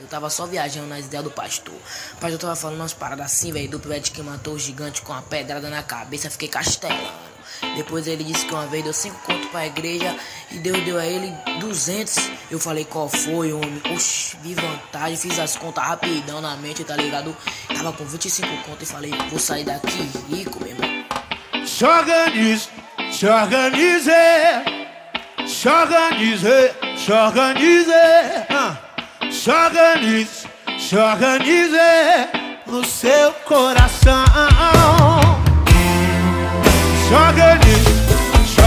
Eu tava só viajando nas ideias do pastor. O pastor tava falando umas paradas assim, velho, do pivete que matou o gigante com a pedrada na cabeça. Fiquei castelando. Depois ele disse que uma vez deu 5 contos pra igreja e Deus deu a ele 200. Eu falei, qual foi, homem? Oxi, vi vantagem, fiz as contas rapidão na mente, tá ligado? Tava com 25 contos e falei, vou sair daqui rico, meu irmão. Se organize. Se organize no seu coração. Se organize no seu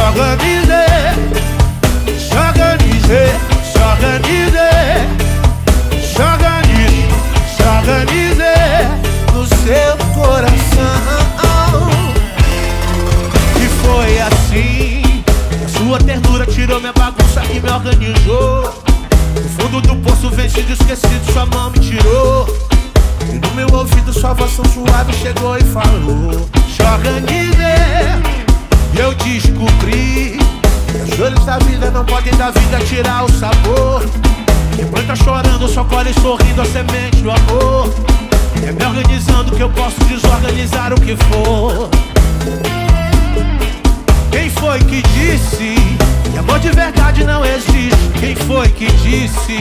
coração. E foi assim, sua ternura tirou minha bagunça e me organizou. No fundo do poço vencido, esquecido, sua mão me tirou. E no meu ouvido sua voz suave chegou e falou: se organize. Eu descobri que os olhos da vida não podem da vida tirar o sabor. Quem planta chorando só colhe sorrindo a semente do amor. É me organizando que eu posso desorganizar o que for. Quem foi que disse que amor de verdade não existe? Quem foi que disse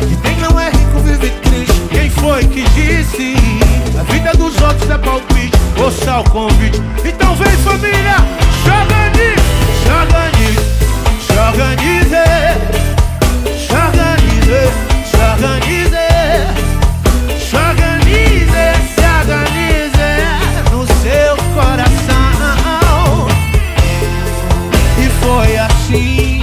que quem não é rico vive triste? Quem foi que disse a vida dos outros é palpite? Ouça o convite. Então vem, família, se organize no seu coração. E foi assim,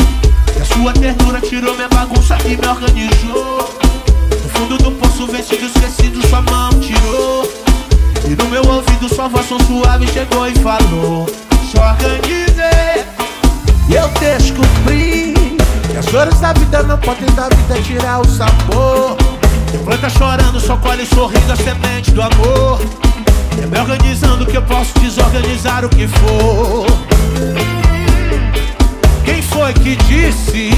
sua ternura tirou minha bagunça e me organizou. No fundo do poço vencido, esquecido, sua mão tirou. E no meu ouvido sua voz suave chegou e falou: se organize. Eu descobri que as horas da vida não podem da vida tirar o sabor. Quem planta chorando só colhe sorrindo a semente do amor. É me organizando que eu posso desorganizar o que for. Quem foi que disse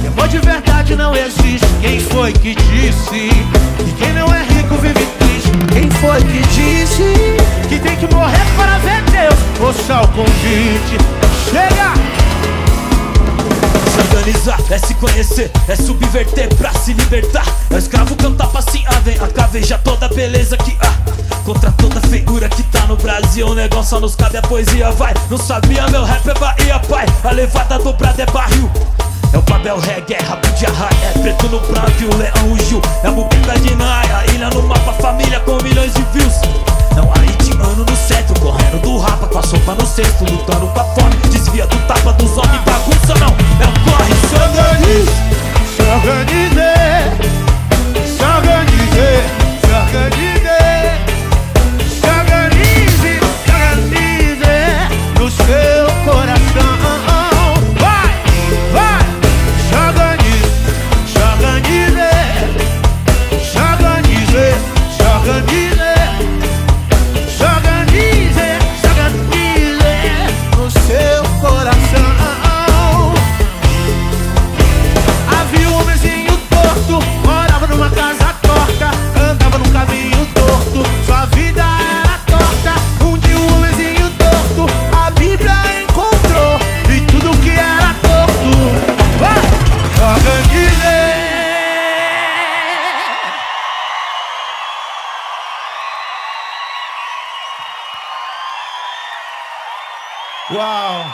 que amor de verdade não existe? Quem foi que disse que quem não é rico vive triste? Quem foi que disse que tem que morrer para ver Deus? Ouça o convite, chega! Se organizar é se conhecer, é subverter pra se libertar. É o escravo cantar pra se haver, a caveja toda beleza que há. Contra toda figura que tá no Brasil, o negócio só nos cabe, a poesia vai. Não sabia, meu rap é Bahia, pai. A levada dobrada é barril. É o Babel Reggae, é Rabi de Arraia. É Preto no Branco e o Leão e o Gil. É a muqueta de Naiá, ilha no mapa, família com milhões de views. É um haitiano no centro, correndo do rapa, com a sopa no cesto, lutando pra fome. Desvia do tapa dos homens, bagunça não, é o corre. Se organize. Se organize no seu coração. Havia um homenzinho torto, morava numa casa torta, andava num caminho torto, sua vida era torta. Um dia um homenzinho torto a Bíblia encontrou e tudo que era torto. Organize. Wow!